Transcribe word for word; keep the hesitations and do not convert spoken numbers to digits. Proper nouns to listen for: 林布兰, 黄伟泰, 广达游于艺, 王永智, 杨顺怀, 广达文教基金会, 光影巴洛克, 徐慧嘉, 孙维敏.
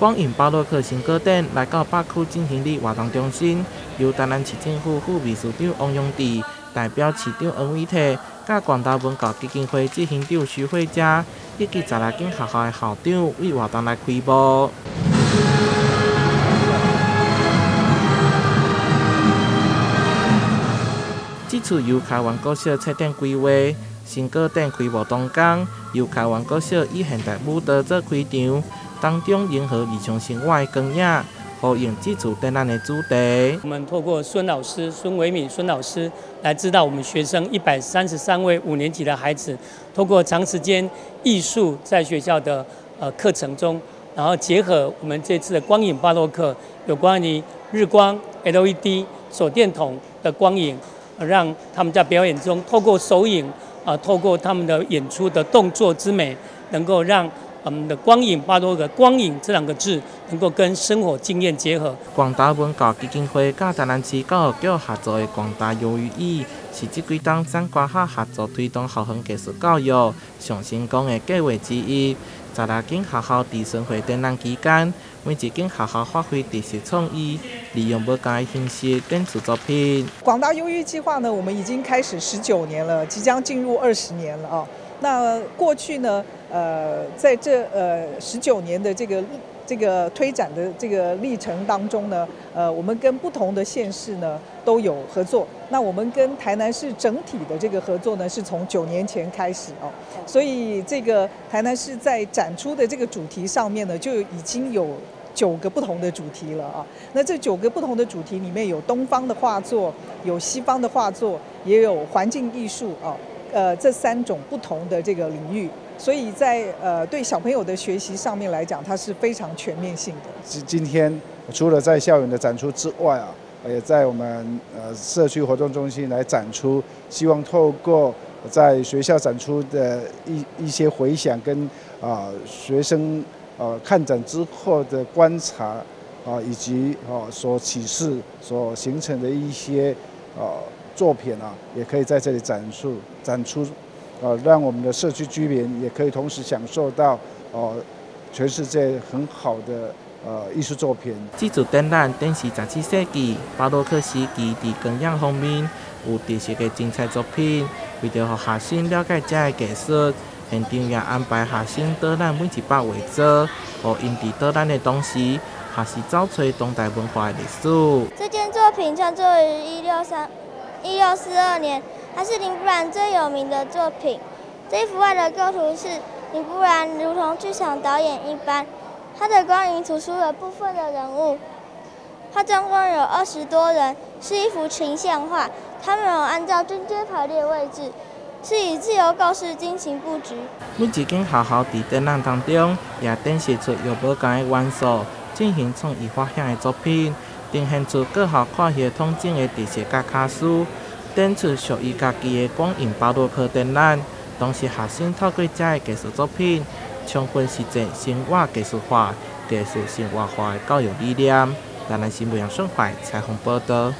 光影巴洛克成果展来到北区振兴里活动中心，由台南市政府副秘书长王永智代表市长黄伟泰、甲广达文教基金会执行长徐慧嘉以及十来间学校的校长为活动来开幕。 这次由开元国小册店规划，成果展开幕当天，由开元国小以现代舞蹈做开场，当中迎合日常生活的光影，呼应这次展览的主题。我们透过孙老师、孙维敏、孙老师来指导我们学生一百三十三位五年级的孩子，透过长时间艺术在学校的呃课程中，然后结合我们这次的光影巴洛克，有关于日光、L E D、手电筒的光影。 让他们在表演中，透过手影，啊、呃，透过他们的演出的动作之美，能够让我们的光影巴洛克“光影”这两个字，能够跟生活经验结合。广达文教基金会甲台南市教育局合作的“广达游于艺”，是这几冬省官校合作推动校园艺术教育上成功的计划之一。十六间学校在巡回展览期间，每一间学校发挥特色创意。 利用不同的形式展出作品。广达游于计划呢，我们已经开始十九年了，即将进入二十年了啊、哦。那过去呢，呃，在这呃十九年的这个这个推展的这个历程当中呢，呃，我们跟不同的县市呢都有合作。那我们跟台南市整体的这个合作呢，是从九年前开始哦。所以这个台南市在展出的这个主题上面呢，就已经有 九个不同的主题了啊！那这九个不同的主题里面有东方的画作，有西方的画作，也有环境艺术啊，呃，这三种不同的这个领域，所以在呃对小朋友的学习上面来讲，它是非常全面性的。今今天除了在校园的展出之外啊，也在我们呃社区活动中心来展出，希望透过在学校展出的一一些回想跟啊、呃、学生。 呃，看展之后的观察，啊、呃，以及哦、呃、所启示、所形成的一些呃作品啊，也可以在这里展出展出，呃，让我们的社区居民也可以同时享受到哦、呃、全世界很好的呃艺术作品。这组展览展示十七世纪巴洛克时期在光影方面有特色的精彩作品，为着让学生了解这个艺术。 现场也安排学生导览每一百画作，互因伫导览的同时，学习找出当代文化的历史。这件作品创作于一六三一六四二年，它是林布兰最有名的作品。这幅画的构图是林布兰如同剧场导演一般，他的光影突出了部分的人物。画中共有二十多人，是一幅群像画，他们有按照军阶排列位置。 是以自由构思进行布局。每一间学校在展览当中也展示出有不同的元素，进行创意发想的作品，呈现出各校跨系统整的特色甲巧思，展出属于家己的光影巴洛克展览。同时，学生透过这个艺术作品，充分实践生活艺术化、艺术生活化的教育理念。台南新闻杨顺怀采访报道。